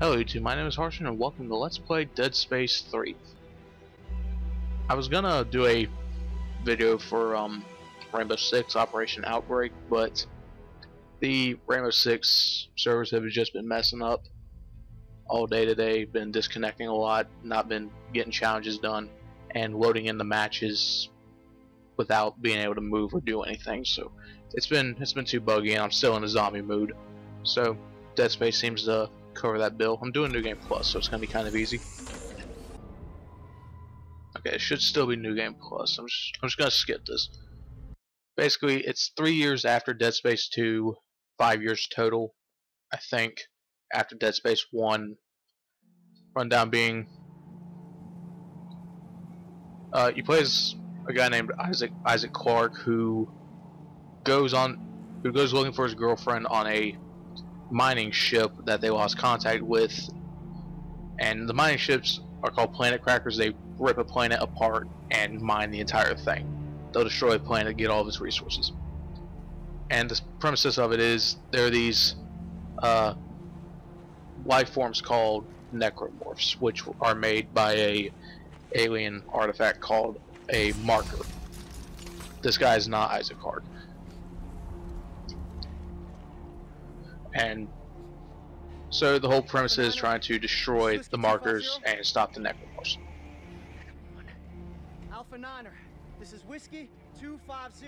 Hello YouTube, my name is Harshan and welcome to Let's Play Dead Space 3. I was gonna do a video for Rainbow Six Operation Outbreak, but the Rainbow Six servers have just been messing up all day today, been disconnecting a lot, not been getting challenges done, and loading in the matches without being able to move or do anything. So it's been too buggy and I'm still in a zombie mood. So Dead Space seems to cover that bill. I'm doing New Game Plus, so it's gonna be kind of easy. Okay, it should still be New Game Plus. I'm just gonna skip this. Basically, it's 3 years after Dead Space 2, 5 years total, I think, after Dead Space 1. Rundown being, you play as a guy named Isaac Clarke, who goes looking for his girlfriend on a mining ship that they lost contact with, and the mining ships are called Planet Crackers. They rip a planet apart and mine the entire thing. They'll destroy a planet, get all of its resources. And the premises of it is there are these life forms called Necromorphs, which are made by a alien artifact called a Marker. This guy is not Isaac Clarke. And so the whole premise is trying to destroy the Markers and stop the Necromorphs. Alpha Niner, this is Whiskey 250.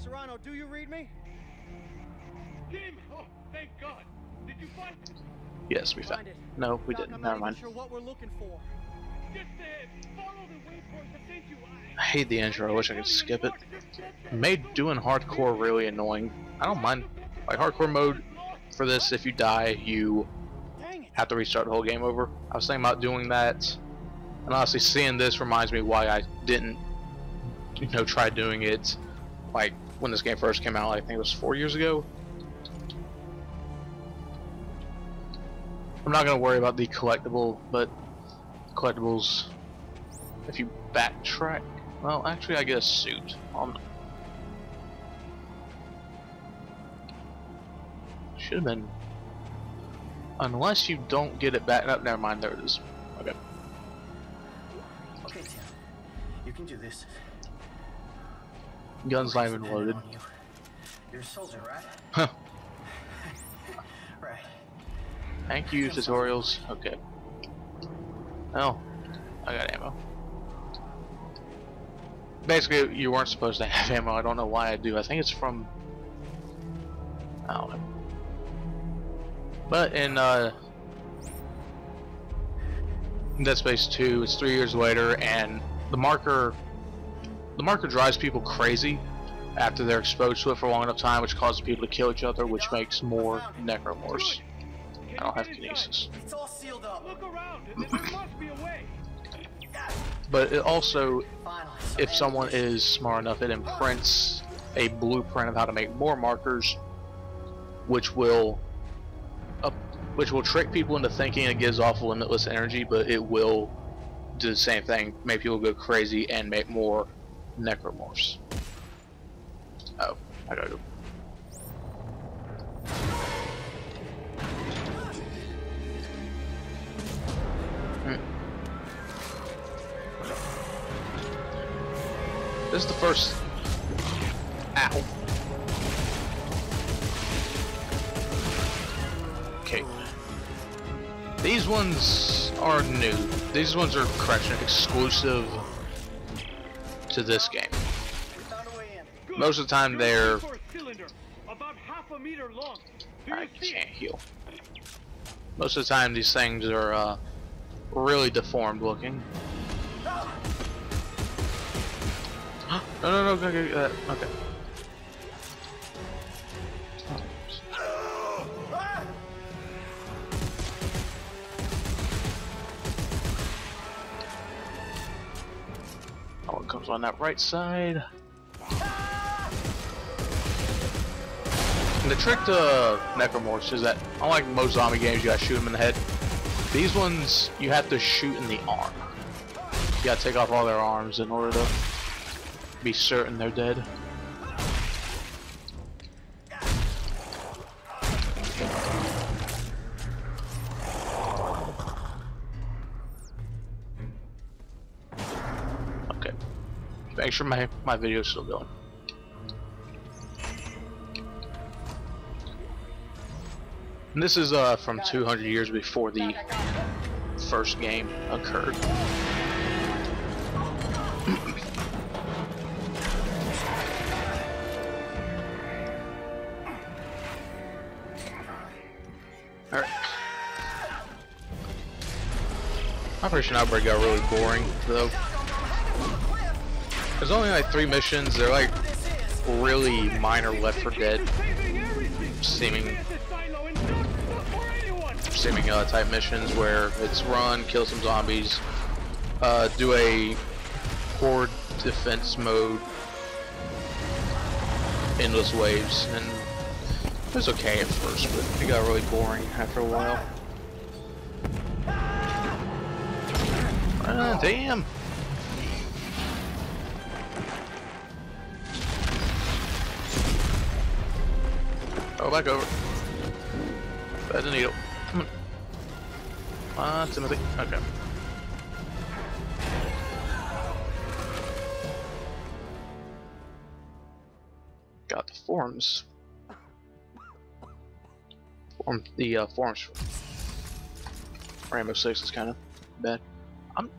Serrano, do you read me? Jim, oh, thank God. Did you find it? Yes, we found it. No, we didn't. Never mind. I hate the intro. I wish I could skip it. Made doing hardcore really annoying. I don't mind. Like hardcore mode for this, if you die, you have to restart the whole game over. I was thinking about doing that, and honestly, seeing this reminds me why I didn't, you know, try doing it. Like when this game first came out, I think it was 4 years ago. I'm not gonna worry about the collectible, but collectibles. If you backtrack, well, actually, I get a suit. Should have been, unless you don't get it back up. Never mind, there it is. Okay. Okay, Tim, you can do this. Guns not even loaded. You're a soldier, right? Huh. Right. Thank you, tutorials. Okay. Oh, I got ammo. Basically, you weren't supposed to have ammo. I don't know why I do. I think it's from, I don't know. But in Dead Space 2, it's 3 years later, and the marker drives people crazy after they're exposed to it for a long enough time, which causes people to kill each other, which makes more Necromorphs. I don't have kinesis. It's all sealed up. Look around, and there must be a way. But it also, if someone is smart enough, it imprints a blueprint of how to make more markers, which will trick people into thinking it gives off limitless energy, but it will do the same thing, make people go crazy and make more Necromorphs. Oh, I gotta go. This is the first. Ow. Okay. These ones are new. These ones are correction exclusive to this game. Most of the time they're. I can't heal. Most of the time these things are really deformed looking. No. Okay. Comes on that right side. And the trick to Necromorphs is that, unlike most zombie games, you gotta shoot them in the head. These ones, you have to shoot in the arm. You gotta take off all their arms in order to be certain they're dead. make sure my video is still going. And this is from 200 years before the first game occurred. Operation Outbreak got really boring, though. There's only like 3 missions. They're like really minor Left 4 Dead seeming type missions where it's run, kill some zombies, do a horde defense mode, endless waves, and it was okay at first, but it got really boring after a while. Ah, damn! Oh, back over. That's a needle. Come on. Timothy. Okay. Got the forms. The forms for Rainbow Six is kind of bad.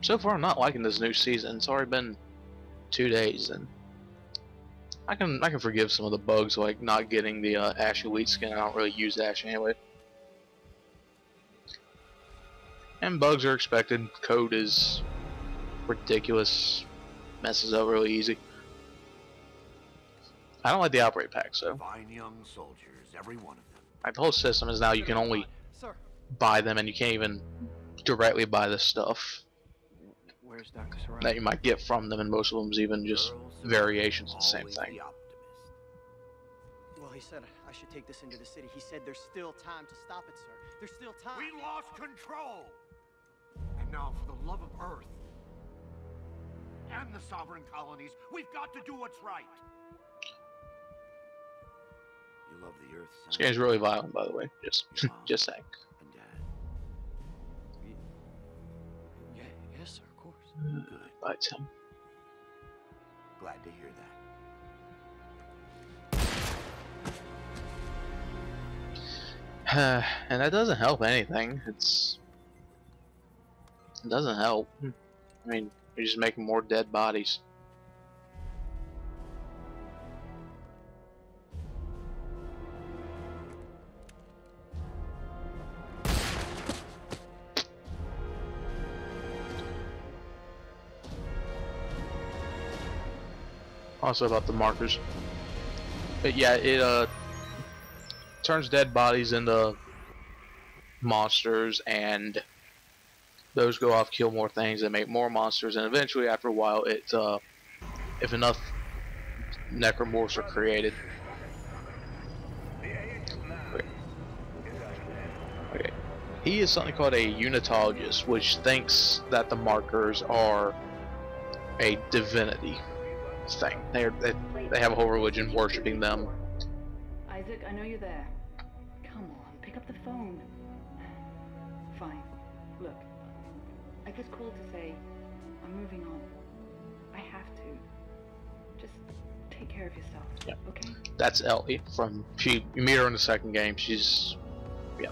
So far I'm not liking this new season. It's already been 2 days, and I can forgive some of the bugs, like not getting the Ash Elite skin. I don't really use Ash anyway. And bugs are expected. Code is ridiculous. Messes up really easy. I don't like the Outbreak Pack, so. Fine young soldiers, every one of them. Like, the whole system is now you can only buy them, and you can't even directly buy the stuff that you might get from them, and most of them's even just variations of the same thing. Well, he said I should take this into the city. He said there's still time to stop it, sir. There's still time. We lost control. And now, for the love of Earth and the sovereign colonies, we've got to do what's right. You love the Earth. This game's really violent, by the way. Just saying. Good. Bye, Tim. Glad to hear that. And that doesn't help anything. It doesn't help. I mean, you're just making more dead bodies. Also about the markers, but yeah, it turns dead bodies into monsters, and those go off, kill more things, and make more monsters, and eventually after a while it if enough necromorphs are created. Okay. He is something called a Unitologist, which thinks that the markers are a divinity thing. They have a whole religion worshiping them. Isaac, I know you're there. Come on, pick up the phone. Fine. Look, I just called to say I'm moving on. I have to. Just take care of yourself. Yeah. Okay. That's Ellie from. You meet her in the second game. She's. Yeah.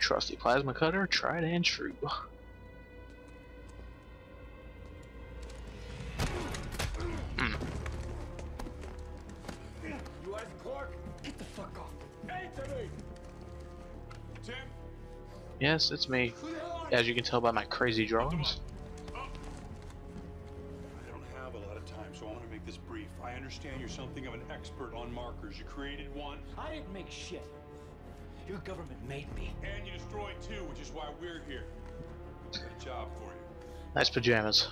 Trusty plasma cutter, tried and true. You Isaac Clarke? Get the fuck off. Anthony! Tim? Yes, it's me. As you can tell by my crazy drawings. I don't have a lot of time, so I want to make this brief. I understand you're something of an expert on markers. You created one. I didn't make shit. Your government made me. And you destroyed 2, which is why we're here. Got a job for you. Nice pajamas.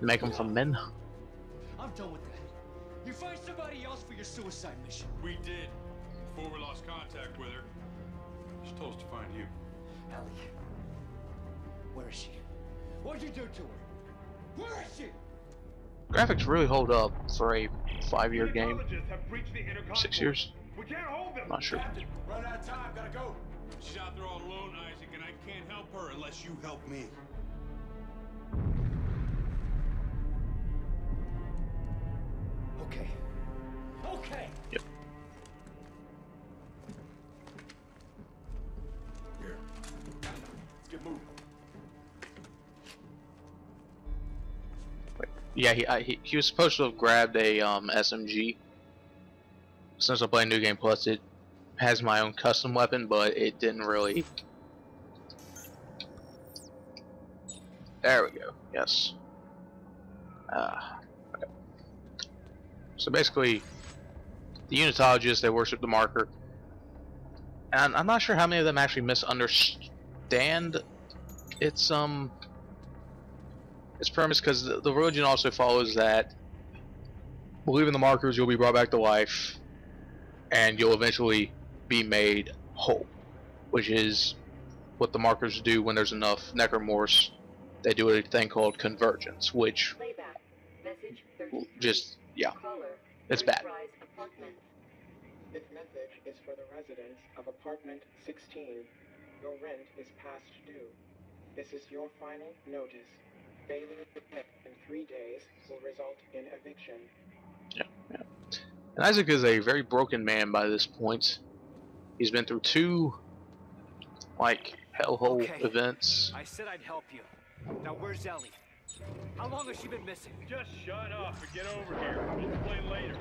Make them for men. I'm done with that. You find somebody else for your suicide mission. We did. Before we lost contact with her. She told us to find you. Ellie. Where is she? What'd you do to her? Where is she? Graphics really hold up for a 5-year game. 6 years? I'm not sure. Run out of time, gotta go. She's out there all alone, Isaac, and I can't help her unless you help me. Okay. Okay. Yep. Here. Get moving. Yeah, he was supposed to have grabbed a SMG. Since I play New Game Plus, it has my own custom weapon, but it didn't really. There we go. Yes. Okay. So basically, the Unitologists, they worship the marker, and I'm not sure how many of them actually misunderstand its premise, because the religion also follows that believe in the markers, you'll be brought back to life and you'll eventually be made whole, which is what the markers do. When there's enough Necromorphs, they do a thing called convergence, which just, yeah, it's bad. This message is for the residents of apartment 16. Your rent is past due. This is your final notice. Failing to pay in 3 days will result in eviction. Yeah. And Isaac is a very broken man by this point. He's been through 2, like, hellhole events. I said I'd help you. Now where's Ellie? How long has she been missing? Just shut up and get over here. We'll play later.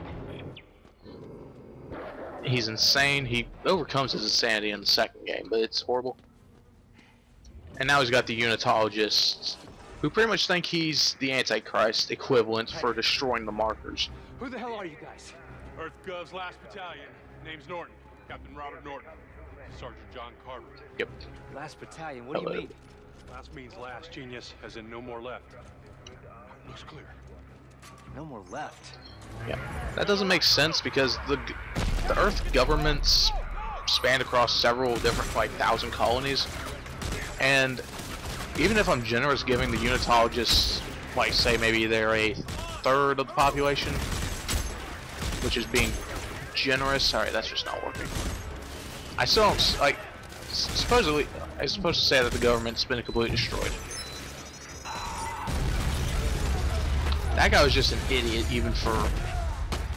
He's insane. He overcomes his insanity in the second game, but it's horrible. And now he's got the Unitologists, who pretty much think he's the Antichrist equivalent for destroying the markers. Who the hell are you guys? EarthGov's last battalion. Name's Norton. Captain Robert Norton. Sergeant John Carver. Yep. Last battalion? What do you mean? Last means last, genius, as in no more left. Looks clear. No more left? Yeah. That doesn't make sense, because the Earth governments span across several different, like, 1,000 colonies. And even if I'm generous giving the Unitologists, like, say maybe they're a 1/3 of the population, which is being generous. Sorry, that's just not working. I still don't, like, supposedly, I was supposed to say that the government's been completely destroyed. That guy was just an idiot even for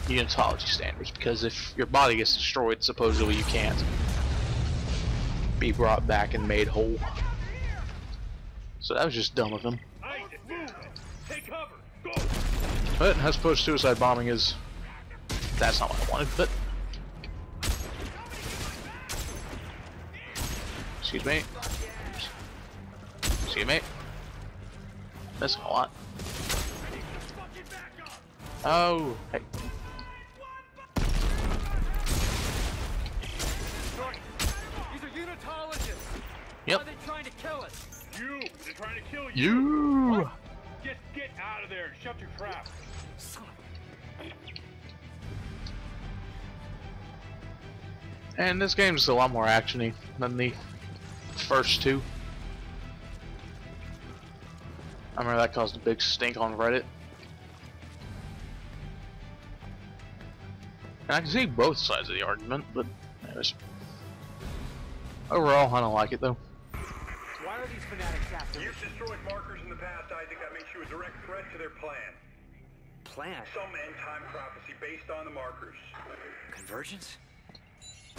Unitology standards, because if your body gets destroyed, supposedly you can't be brought back and made whole. So that was just dumb of him. Take cover. Go. But I suppose suicide bombing is... that's not what I wanted, but... excuse me. Excuse me. That's a lot. Oh, hey. These are Unitologists. Yep. Are they trying to kill us? You! They're trying to kill you! You! Just get out of there and shut your trap! And this game's a lot more actiony than the first two. I remember that caused a big stink on Reddit. And I can see both sides of the argument, but anyways. Overall, I don't like it though. Why are these fanatics after you've destroyed markers in the past, Isaac. That makes you a direct threat to their plan. Plan? Some end-time prophecy based on the markers. Convergence?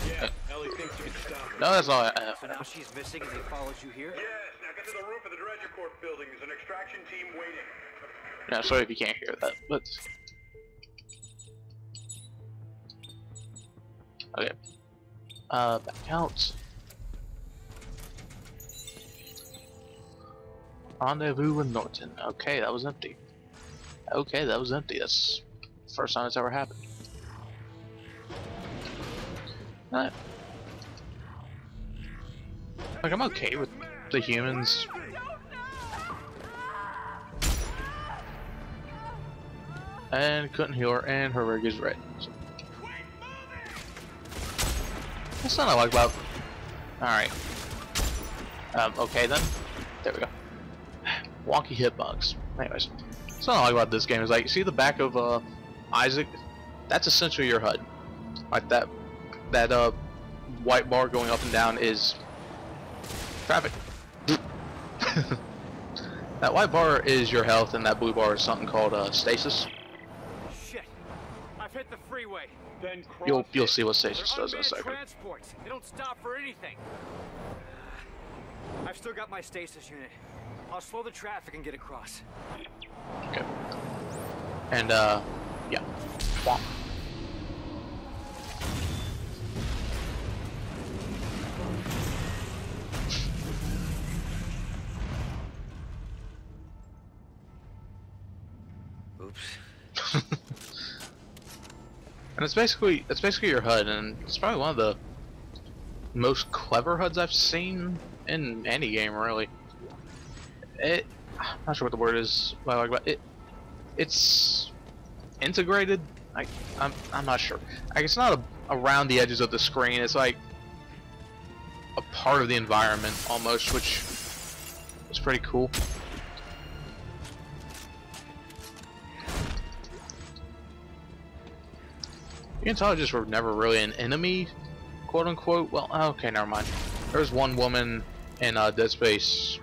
Yeah, Ellie thinks you can stop it. No, that's all I have. So now she's missing and they followed you here? Yes, now get to the roof of the Dredger Corp building. There's an extraction team waiting. Yeah, sorry if you can't hear that, but... okay. Back out. Rendezvous with Norton. Okay, that was empty. Okay, that was empty. That's the first time it's ever happened. Alright. Like, I'm okay with the humans. And couldn't heal her, and her rig is red. So. That's not what I like about. Alright. Okay then. There we go. Wonky hitbox. Anyways. Something I like about this game is, like, see the back of Isaac? That's essentially your HUD. Like that white bar going up and down is traffic. That white bar is your health, and that blue bar is something called stasis. Shit! I've hit the freeway. Then you'll see what stasis does in a second. Transports. They don't stop for anything. I've still got my stasis unit. I'll slow the traffic and get across. Okay. And yeah. Womp. Oops. And it's basically your HUD, and it's probably one of the most clever HUDs I've seen in any game, really. I'm not sure what the word is. What I like about it, it's integrated. I'm not sure. Like, it's not around the edges of the screen. It's like a part of the environment almost, which is pretty cool. Unitologists were never really an enemy, quote unquote. Well, okay, never mind. There's one woman in Dead Space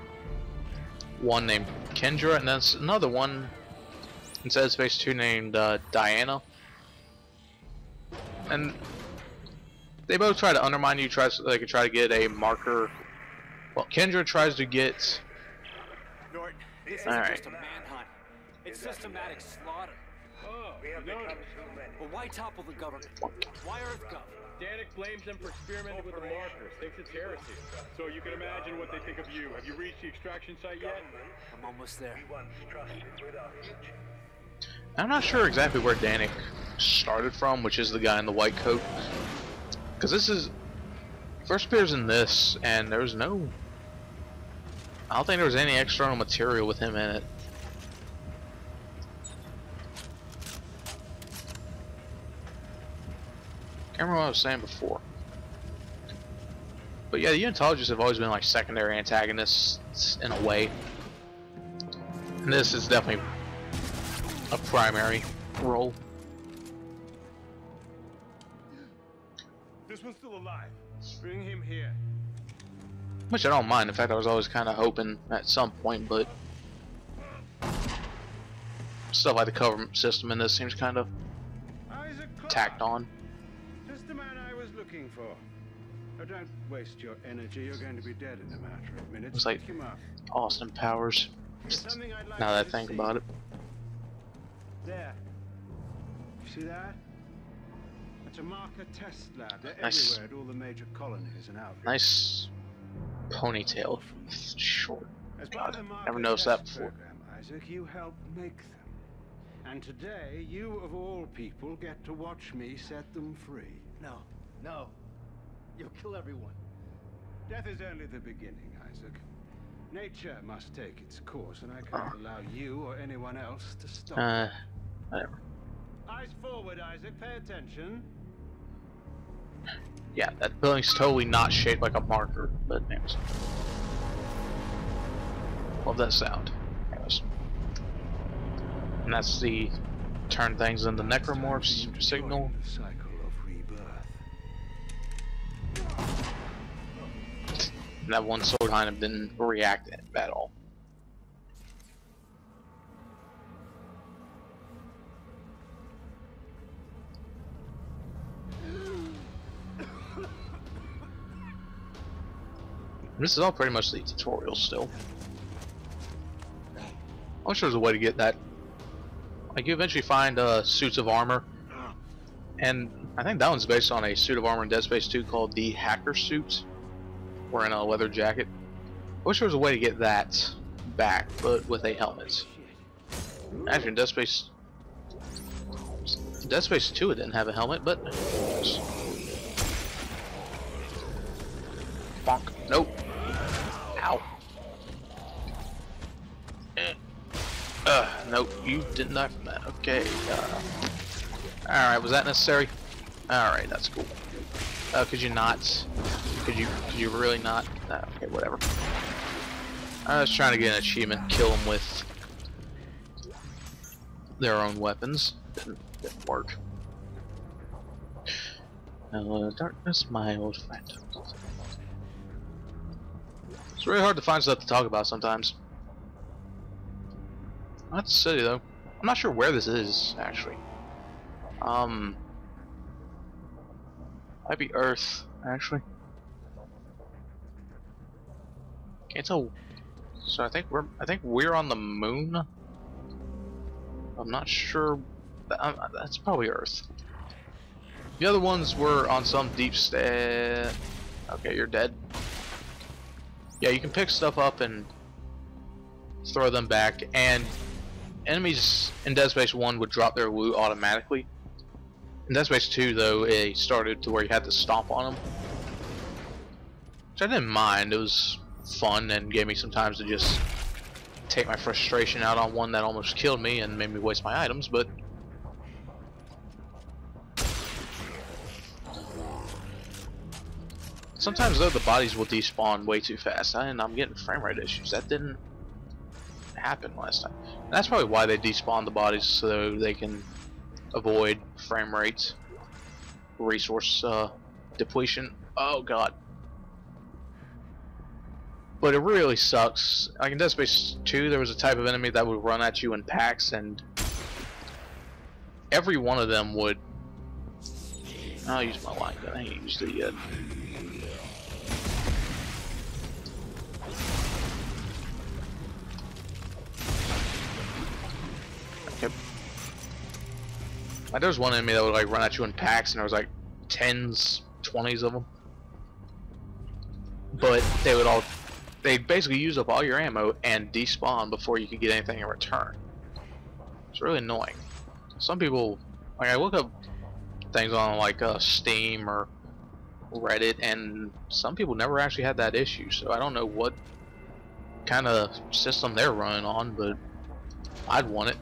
1 named Kendra, and there's another one in Dead Space 2 named Diana. And they both try to undermine you. They try to get a marker. Well, Kendra tries to get. Norton, this isn't just a manhunt. It's systematic slaughter. Oh, we have become too many. But why topple the government? Why EarthGov? Danik blames them for experimenting with the markers. Thinks it's heresy. So you can imagine what they think of you. Have you reached the extraction site yet? I'm almost there. I'm not sure exactly where Danik started from, which is the guy in the white coat. Because this is... First appears in this, and there's no... I don't think there was any external material with him in it. I can't remember what I was saying before. But yeah, the Unitologists have always been like secondary antagonists in a way. And this is definitely a primary role. This one's still alive. Bring him here. Which I don't mind. In fact, I was always kind of hoping at some point, but stuff like the cover system in this seems kind of tacked on. The man I was looking for. Oh, don't waste your energy. You're going to be dead in a matter of minutes. It's like Austin Powers. Like now that I think about it. There. You see that? It's a marker test lab. They're nice. Everywhere at all the major colonies and outfits. Nice ponytail from short. God, never noticed that before. Program, Isaac, you helped make them. And today, you of all people get to watch me set them free. No, no. You'll kill everyone. Death is only the beginning, Isaac. Nature must take its course, and I can't allow you or anyone else to stop. Whatever. Eyes forward, Isaac. Pay attention. Yeah, that building's totally not shaped like a marker, but anyways. Love that sound. Anyways. And that's the turn things into Necromorphs signal. And that one sword behind him didn't react at all. This is all pretty much the tutorial still. I wish there was a way to get that. Like, you eventually find suits of armor, and I think that one's based on a suit of armor in Dead Space 2 called the Hacker Suit. Wearing a leather jacket. I wish there was a way to get that back, but with a helmet. Actually, in Dead Space 2, it didn't have a helmet, but bonk. Nope. Ow. Nope. You didn't die from that. Okay. All right. Was that necessary? All right. That's cool. Could you not? Could you really not? Okay, whatever. I was trying to get an achievement, kill him with their own weapons. Didn't work. Darkness, my old friend. It's really hard to find stuff to talk about sometimes. Not the city though. I'm not sure where this is actually. Might be Earth actually. Can't tell. So I think we're on the moon. I'm not sure. That's probably Earth. The other ones were on some deep state. Okay, you're dead. Yeah, you can pick stuff up and throw them back, and enemies in Dead Space 1 would drop their loot automatically. In Dead Space 2 though, it started to where you had to stomp on them, which I didn't mind. It was fun and gave me some time to just take my frustration out on one that almost killed me and made me waste my items, but sometimes though the bodies will despawn way too fast, and I'm getting frame rate issues. That didn't happen last time. And that's probably why they despawn the bodies, so they can avoid frame rates, resource depletion. Oh god. But it really sucks. Like in Dead Space 2, there was a type of enemy that would run at you in packs, and every one of them would. I'll use my light gun. I ain't used it yet. Like there was one enemy that would like run at you in packs, and there was like 10s, 20s of them. But they would all, they'd basically use up all your ammo and despawn before you could get anything in return. It's really annoying. Some people, like I look up things on like Steam or Reddit, and some people never actually had that issue. So I don't know what kind of system they're running on, but I'd want it.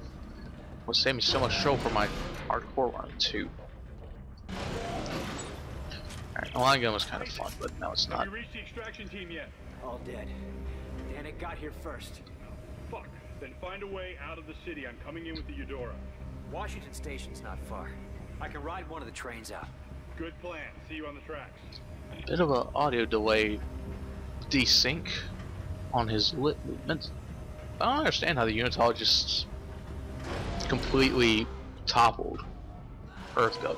It would save me so much trouble for my hardcore run too. Alright, the line gun was kind of fun, but now it's not. Have you reached the extraction team yet? All dead. Danik got here first. Fuck. Then find a way out of the city. I'm coming in with the Eudora. Washington Station's not far. I can ride one of the trains out. Good plan. See you on the tracks. A bit of an audio delay desync on his lip movement. I don't understand how the Unitologists completely toppled EarthGov.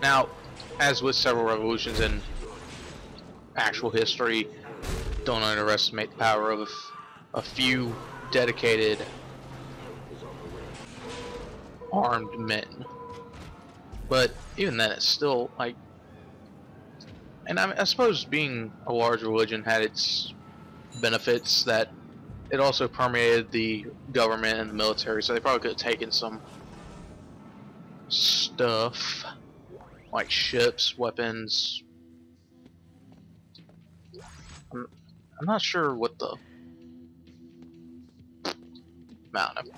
Now, as with several revolutions in actual history, don't underestimate the power of a few dedicated armed men. But even then, it's still like, and I suppose being a large religion had its benefits, that it also permeated the government and the military, so they probably could have taken some stuff like ships, weapons. I'm not sure what the mountain.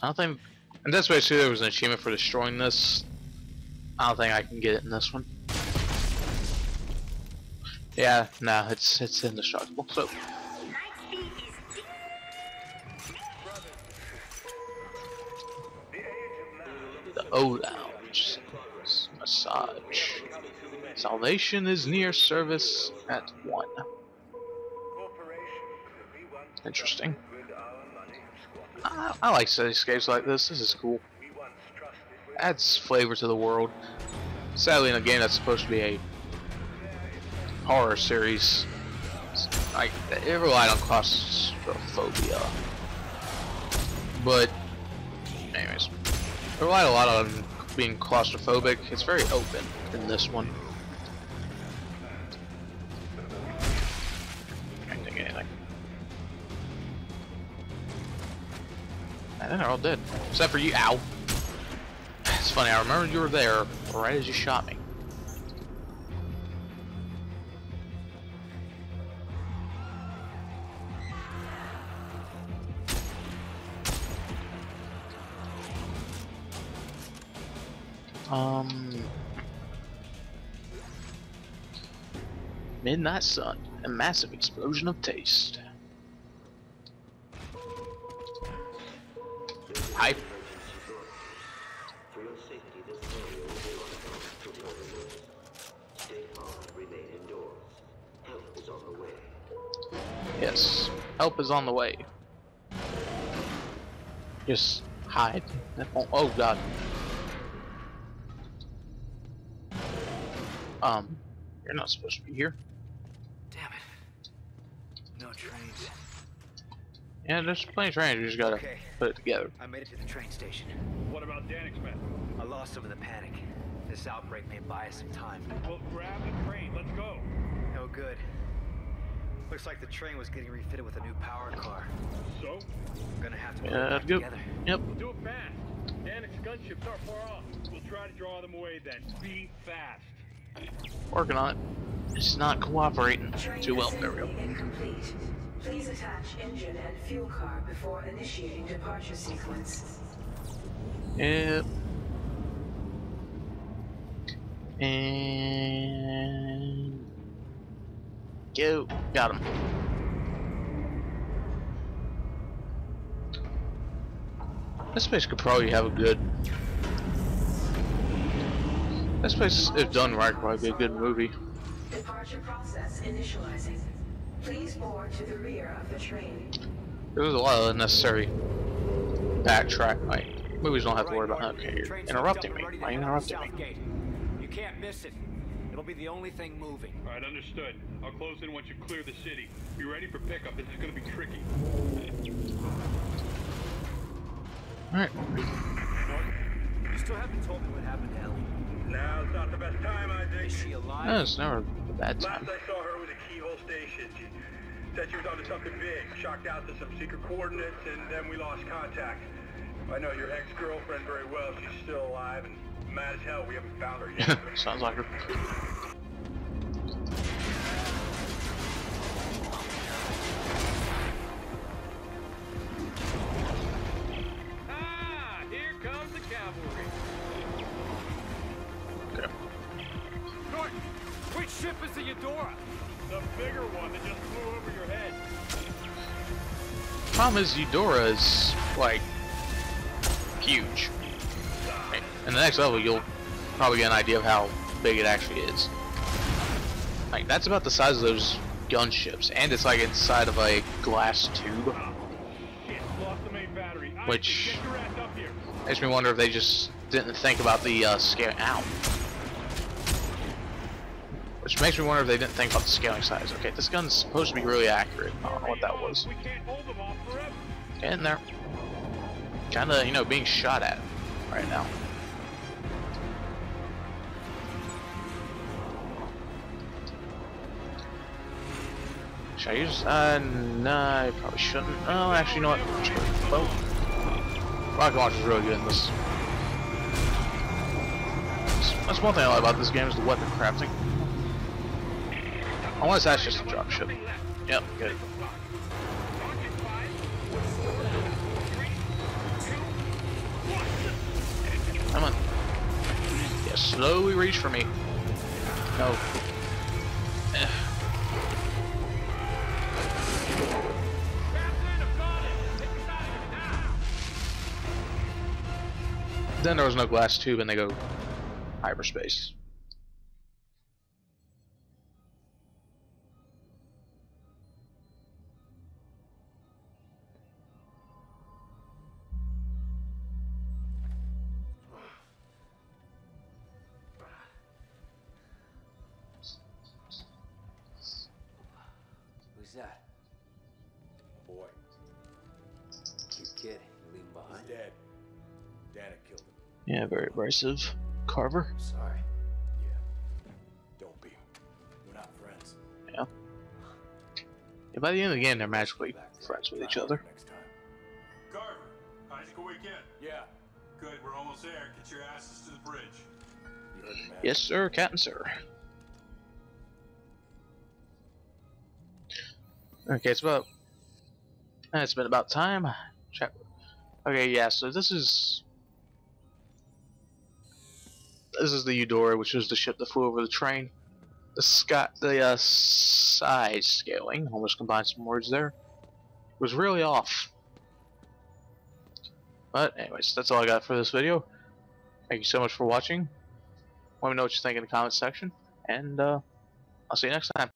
I don't think, and that's basically there was an achievement for destroying this. I don't think I can get it in this one. Yeah, no, it's indestructible. So the O Lounge massage. Salvation is near. Service at 1. Interesting. I like cityscapes like this. This is cool. Adds flavor to the world. Sadly, in a game that's supposed to be a horror series, like it relied on claustrophobia, but anyways, it relied a lot on being claustrophobic. It's very open in this one. Can't think of anything. I think they're all dead, except for you. Ow! It's funny. I remember you were there right as you shot me. midnight sun, a massive explosion of taste. Hype. Yes, help is on the way. Just hide. Oh god. You're not supposed to be here. Damn it. No trains. Yeah, there's plenty of trains. You just gotta put it together. I made it to the train station. What about Danik's map? I lost some of the panic. This outbreak may buy us some time. Well, grab the train. Let's go. Oh, good. Looks like the train was getting refitted with a new power car. So? I'm gonna have to put it back together. Yep. We'll do it fast. Danik's gunships aren't far off. We'll try to draw them away then. Be fast. Working on it. It's not cooperating too well. There we go. Please attach engine and fuel car before initiating departure sequence. Yep. And go. Got him. This place could probably have a good. This place, if done right, would probably be a good movie. Departure process initializing. Please board to the rear of the train. There's a lot of unnecessary backtrack. Like, movies don't have to worry about interrupting me. Why interrupting me? You can't miss it. It'll be the only thing moving. All right, understood. I'll close in once you clear the city. Be ready for pickup. This is going to be tricky. All right. You still haven't told me what happened to Ellie. Now's not the best time, I think. Is she alive? No, it's never a bad time. Last I saw her was a keyhole station. She said she was onto something big, shocked out to some secret coordinates, and then we lost contact. I know your ex-girlfriend very well. She's still alive, and mad as hell we haven't found her yet. Sounds like her. Ah, here comes the cavalry. Which ship is the Eudora? The bigger one that just flew over your head. Problem is, Eudora is like huge. Right. In the next level, you'll probably get an idea of how big it actually is. Like that's about the size of those gunships, and it's like inside of a glass tube. Oh, shit. Lost the main battery. Which get your ass up here. Makes me wonder if they just didn't think about the scale. Ow. Which makes me wonder if they didn't think about the scaling size. Okay, this gun's supposed to be really accurate. I don't know what that was. Get in there. Kinda, you know, being shot at right now. Should I use? No, I probably shouldn't. Oh, actually, you know what? Rocket launcher's really good in this. That's one thing I like about this game is the weapon crafting. I want to ask just a drop ship. Yep, good. Come on. Yeah, slowly reach for me. No. Then there was no glass tube and they go hyperspace. Yeah, very abrasive. Carver? Sorry. Yeah. Don't be. We're not friends. Yeah. And by the end of the game, they're magically friends with each other. Next time. Carver! Isaac awake yet? Yeah. Good, we're almost there. Get your asses to the bridge. You heard the man. Yes, sir, Captain, sir. Okay, it's been about time. Check. Okay, yeah, so this is the Eudora, which was the ship that flew over the train. size scaling, almost combined some words there, was really off. But anyways, that's all I got for this video. Thank you so much for watching. Let me know what you think in the comments section, and I'll see you next time.